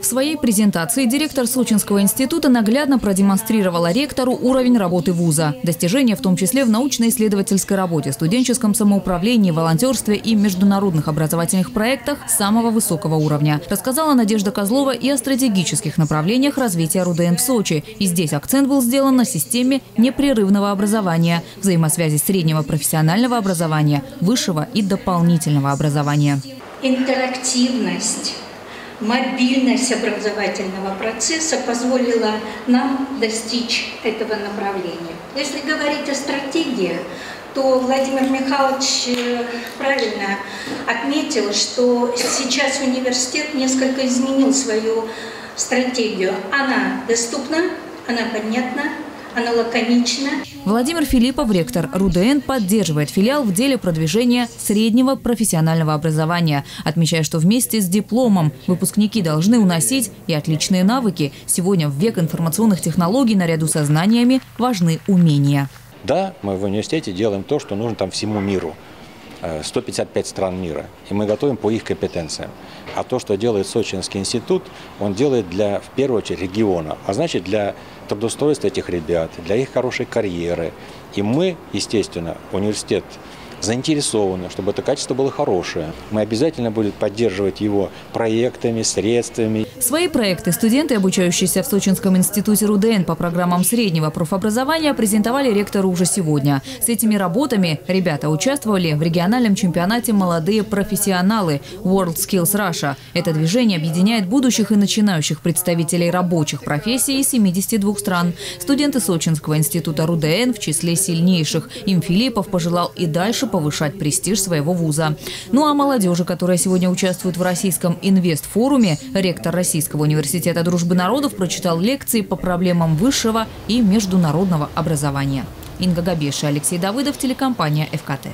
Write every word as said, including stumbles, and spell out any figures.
В своей презентации директор Сочинского института наглядно продемонстрировала ректору уровень работы вуза. Достижения в том числе в научно-исследовательской работе, студенческом самоуправлении, волонтерстве и международных образовательных проектах самого высокого уровня. Рассказала Надежда Козлова и о стратегических направлениях развития РУДН в Сочи. И здесь акцент был сделан на системе непрерывного образования, взаимосвязи среднего профессионального образования, высшего и дополнительного образования. Интерактивность, мобильность образовательного процесса позволила нам достичь этого направления. Если говорить о стратегии, то Владимир Михайлович правильно отметил, что сейчас университет несколько изменил свою стратегию. Она доступна, она понятна, она лаконична. Владимир Филиппов, ректор РУДН, поддерживает филиал в деле продвижения среднего профессионального образования, отмечая, что вместе с дипломом выпускники должны уносить и отличные навыки. Сегодня в век информационных технологий наряду со знаниями важны умения. Да, мы в университете делаем то, что нужно там всему миру. сто пятьдесят пять стран мира. И мы готовим по их компетенциям. А то, что делает Сочинский институт, он делает для, в первую очередь, региона. А значит, для трудоустройства этих ребят, для их хорошей карьеры. И мы, естественно, университет заинтересованы, чтобы это качество было хорошее. Мы обязательно будем поддерживать его проектами, средствами. Свои проекты студенты, обучающиеся в Сочинском институте РУДН по программам среднего профобразования, презентовали ректору уже сегодня. С этими работами ребята участвовали в региональном чемпионате «Молодые профессионалы» WorldSkills Russia. Это движение объединяет будущих и начинающих представителей рабочих профессий из семидесяти двух стран. Студенты Сочинского института РУДН в числе сильнейших. Им Филиппов пожелал и дальше повышать престиж своего вуза. Ну а молодежи, которая сегодня участвует в российском инвестфоруме, ректор Российского университета дружбы народов прочитал лекции по проблемам высшего и международного образования. Инга Габеш, Алексей Давыдов, телекомпания «Эфкате».